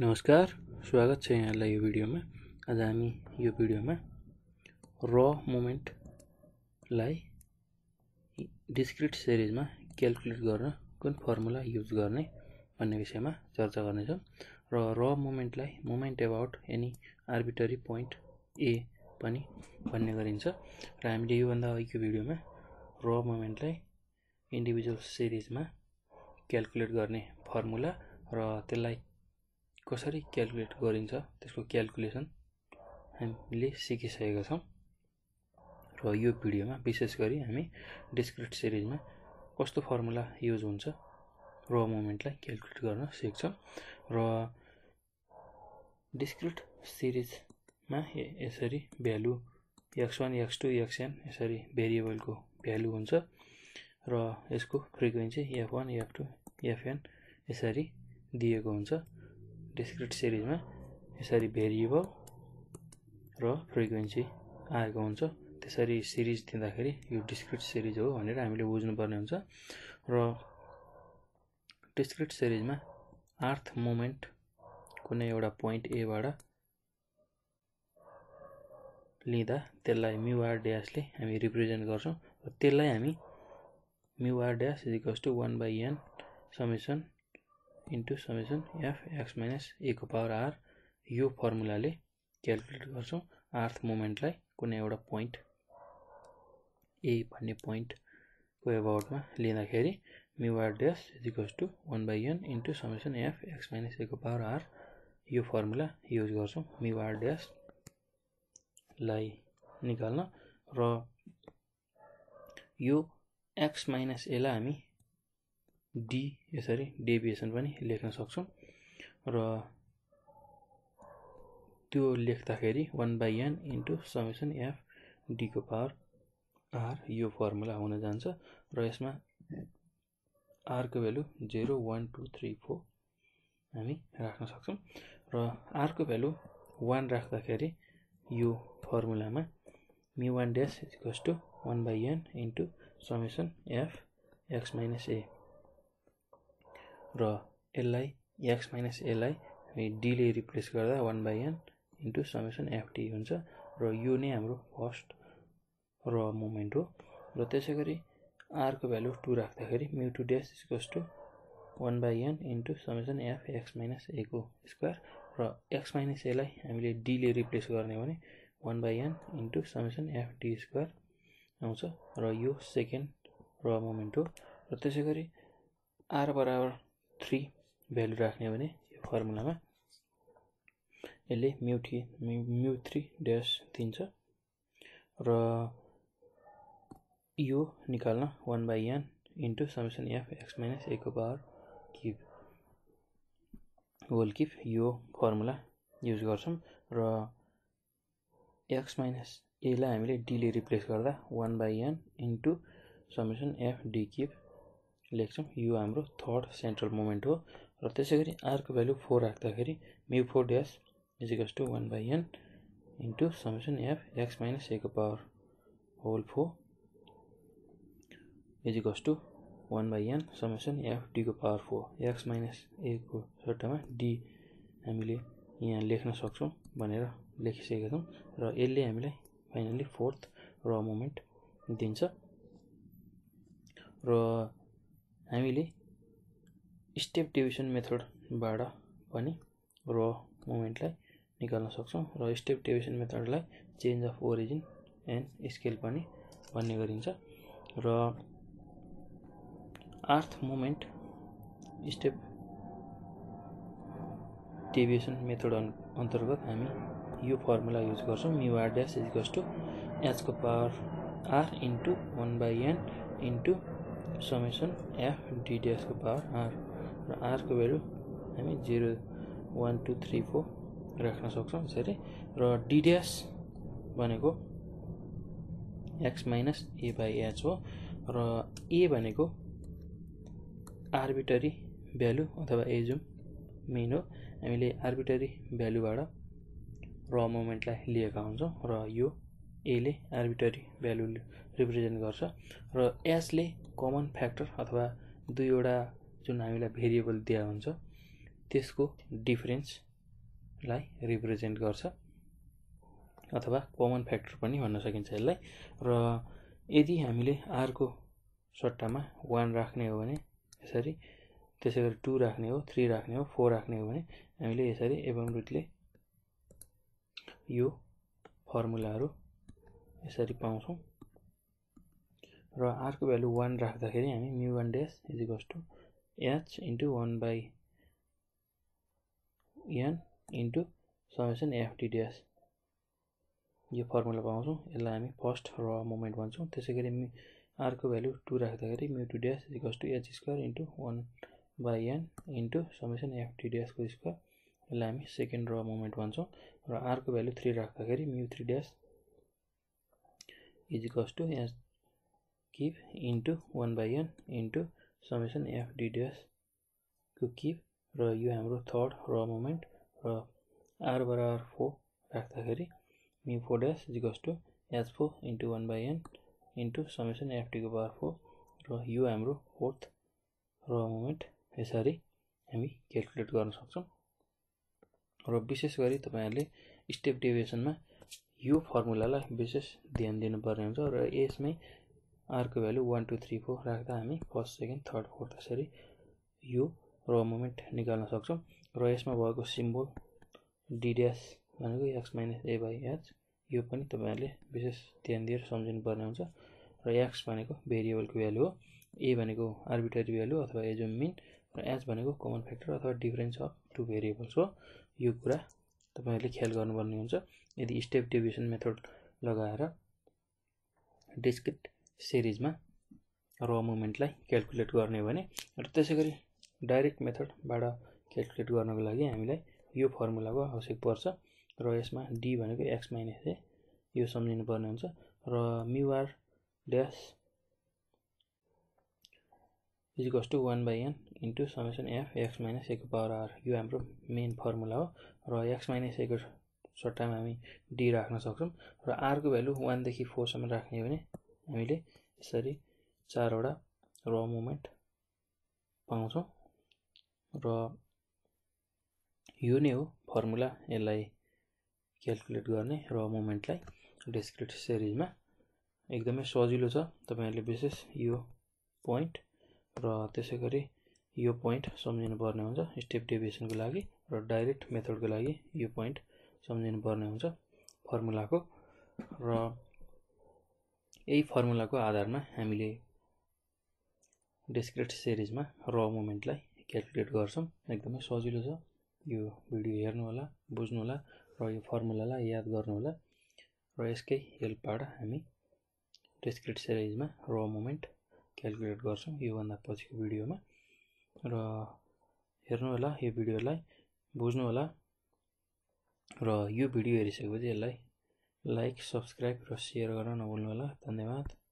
नमस्कार, स्वागत छ यहाँलाई यो भिडियोमा। आज हामी यो भिडियोमा रॉ मोमेन्ट लाई डिस्क्रिट सिरिजमा क्याल्कुलेट गर्न कुन फर्मुला युज गर्ने भन्ने विषयमा चर्चा गर्ने छौं। र रॉ मोमेन्ट लाई moment about any arbitrary point ए पनि भन्ने गरिन्छ। र हामीले यो भन्दा अघिको भिडियोमा रॉ मोमेन्ट लाई इन्डिभिजुअल सिरिजमा क्याल्कुलेट गर्ने फर्मुला र त्यसलाई कसरी क्याल्कुलेट गरिन्छ त्यसको क्याल्कुलेसन हामीले सिकिसकेका छौं। र यो भिडियोमा विशेष गरी हामी डिस्क्रिट सिरिजमा कस्तो फर्मुला युज हुन्छ र मोमेन्टलाई क्याल्कुलेट गर्न सिक्छौं। र डिस्क्रिट सिरिजमा यसरी भ्यालु x1 x2 xn यसरी भेरिएबलको भ्यालु हुन्छ र यसको फ्रिक्वेन्सी f1 f2 fn यसरी दिएको हुन्छ। डिस्क्रिट सिरिजमा यसरी भेरिएबल र फ्रिक्वेन्सी आएको हुन्छ। त्यसरी सिरिज दिँदाखेरि यो डिस्क्रिट सिरिज हो भनेर हामीले बुझ्नुपर्ने हुन्छ। र डिस्क्रिट सिरिजमा अर्थ मोमेन्ट कुनै एउटा पोइन्ट ए बाट लिँदा त्यसलाई म्यु आर ड्याश ले हामी रिप्रेजेन्ट गर्छौं र त्यसलाई हामी mu are dash = 1/n summation into summation F x minus ए को पावर आर यो फर्मुलाले क्याल्कुलेट गर्छौं। अर्थ मोमेन्टलाई कुनै एउटा पोइन्ट ए भन्ने पोइन्ट को अबाउटमा लिँदाखेरि mu are dash = 1/n into summation F x minus ए को पावर आर यो फर्मुला युज गर्छौं म्यु आर ड्याश लाई निकाल्न। र यो एक्स माइनस ए ला हामी डी यसरी डेभिएसन पनि लेख्न सक्छौं र त्यो लेख्दाखेरि 1/n into summation F D को पावर आर यो फर्मुला हुन जान्छ। र यसमा आर को भ्यालु 0 1 2 3 4 हामी राख्न सक्छौं र आर को भ्यालु 1 राख्दाखेरि यो फर्मुलामा μ1 dash = 1/n into summation F x minus ए र यसलाई एक्स माइनस ए लाई हामी डी ले रिप्लेस गर्दा 1/n into summation F D हुन्छ। र यो नै हाम्रो फर्स्ट र मोमेन्ट हो। र त्यसैगरी आर को भ्यालु 2 राख्दाखेरि μ2 dash = 1/n into summation F x minus ए को स्क्वायर र एक्स माइनस ए लाई हामीले डी ले रिप्लेस गर्ने भने 1/n into summation F D square आउँछ र यो सेकेन्ड र मोमेन्ट हो। र त्यसैगरी आर बराबर 3 भ्यालु राख्ने भने यो फर्मुलामा यसले μ3 ड्याश दिन्छ र यो निकाल्न 1/n into summation F x minus ए को पावर क्युब होल क्युब यो फर्मुला युज गर्छौं। र एक्स माइनस ए लाई हामीले डी ले रिप्लेस गर्दा 1/n into summation F D cube लेख्छौं। यो हाम्रो थर्ड सेन्ट्रल मोमेन्ट हो। र त्यसैगरी आर को भ्यालु 4 राख्दाखेरि μ4 dash = 1/n into summation F x minus ए को power whole 4 = 1/n summation F D को पावर 4 एक्स माइनस ए को सट्टामा डी हामीले यहाँ लेख्न सक्छौं भनेर लेखिसकेका छौं र यसले हामीलाई फाइनली फोर्थ र मोमेन्ट दिन्छ। र हामीले स्टेप डिभिजन मेथड बाट पनि र मोमेन्टलाई निकाल्न सक्छौं र स्टेप डिभिजन मेथडलाई change of origin and scale पनि भन्ने गरिन्छ। र अर्थ मोमेन्ट स्टेप डेभिएसन मेथड अन्तर्गत हामी यो फर्मुला युज गर्छौं म्यु आर ड्याश = एच को power are into 1/n into summation F d dash को पावर आर र आर को भ्यालु हामी 0 1 2 3 4 राख्न सक्छौं यसरी। र डी ड्याश भनेको x minus A by H हो र ए भनेको आर्बिट्ररी भ्यालु अथवा एज्युम मेन हो। हामीले आर्बिट्ररी भ्यालुबाट र मोमेन्टलाई लिएका हुन्छौं र यो ए ले आर्बिट्ररी भ्यालु रिप्रेजेन्ट गर्छ र एच ले कमन फ्याक्टर अथवा दुईवटा जुन हामीलाई भेरिएबल दिया हुन्छ त्यसको डिफरेन्सलाई रिप्रेजेन्ट गर्छ अथवा कमन फ्याक्टर पनि भन्न सकिन्छ यसलाई। र यदि हामीले r को सट्टामा 1 राख्ने हो भने यसरी, त्यसैगरी 2 राख्ने हो, 3 राख्ने हो, 4 राख्ने हो भने हामीले यसरी एबम रुटले यो फर्मुलाहरु यसरी पाउँछौं। र r को भ्यालु 1 राख्दाखेरि हामी μ1 dash h into 1 by n into summation ft dash यो फर्मुला पाउँछौं। यसलाई हामी फर्स्ट र मोमेन्ट भन्छौं। त्यसैगरी r को भ्यालु 2 राख्दाखेरि μ2 dash h2 into 1 by n into summation ft dash को स्क्वायर, यसलाई हामी सेकेन्ड र मोमेन्ट भन्छौं। र r को भ्यालु 3 राख्दाखेरि μ3 dash h cube into 1 by n into summation f d dash को cube र यो हाम्रो थर्ड र मोमेन्ट। र r बराबर 4 राख्दाखेरि μ4 dash h4 into 1 by n into summation ft को पावर 4 र यो हाम्रो फोर्थ र मोमेन्ट। यसरी हामी क्याल्कुलेट गर्न सक्छौं। र विशेष गरी तपाईहरुले स्टेप डेभिएसनमा यो फर्मुलालाई विशेष ध्यान दिनुपर्ने हुन्छ। र यसमै r को भ्यालु 1 2 3 4 राख्दा हामी फर्स्ट सेकेन्ड थर्ड फोर्थ यसरी यो र मोमेन्ट निकाल्न सक्छौं। र यसमा भएको सिम्बोल d डैश भनेको x - a / h, यो पनि तपाईहरुले विशेष ध्यान दिएर सम्झिनुपर्ने हुन्छ। र x भनेको भेरिएबलको भ्यालु हो, a भनेको आर्बिट्रेरी भ्यालु अथवा एज्युम मीन, र h भनेको कमन फ्याक्टर अथवा डिफरेन्स अफ टु भेरिएबल्स हो। यो कुरा तपाईहरुले ख्याल गर्नुपर्ने हुन्छ। यदि स्टेप डिभिजन मेथड लगाएर डिस्क्रिट सिरिजमा र मोमेन्टलाई क्याल्कुलेट गर्ने हो भने, र त्यसैगरी डाइरेक्ट मेथडबाट क्याल्कुलेट गर्नको लागि हामीलाई यो फर्मुलाको आवश्यक पर्छ। र यसमा d भनेको x - a, यो सम्झिनु पर्ने हुन्छ। र μr dash = 1/n * summation f x - a को पावर r, यो हाम्रो मेन फर्मुला हो। र x - a को सट्टामा हामी d राख्न सक्छौं। र r को भ्यालु 1 देखि 4 सम्म राख्ने हो भने हामीले यसरी 4 वटा र मोमेन्ट पाउँछौं। र यो नै हो फर्मुला यसलाई क्याल्कुलेट गर्ने र मोमेन्टलाई डिस्क्रिट सिरिजमा। एकदमै सजिलो छ। तपाईहरुले विशेष यो प्वाइन्ट र त्यसैगरी यो प्वाइन्ट सम्झिनु पर्ने हुन्छ स्टेप डेभिएसनको लागि, र डाइरेक्ट मेथडको लागि यो प्वाइन्ट सम्झिनु पर्ने हुन्छ फर्मुलाको। र यही फर्मुलाको आधारमा हामीले डिस्क्रिट सिरिजमा र मोमेन्टलाई क्याल्कुलेट गर्छौं। एकदमै सजिलो छ। यो भिडियो हेर्नु होला, बुझ्नु होला र यो फर्मुलालाई याद गर्नु होला। र यसकै हेल्पबाट हामी डिस्क्रिट सिरिजमा र मोमेन्ट क्याल्कुलेट गर्छौं यो भन्दा पछिको भिडियोमा। र हेर्नु होला, यो भिडियोलाई बुझ्नु होला, र यो भिडियो हेरिसकेपछि यसलाई लाइक, सब्स्क्राइब र सेयर गर्न नभुल्नु होला। धन्यवाद।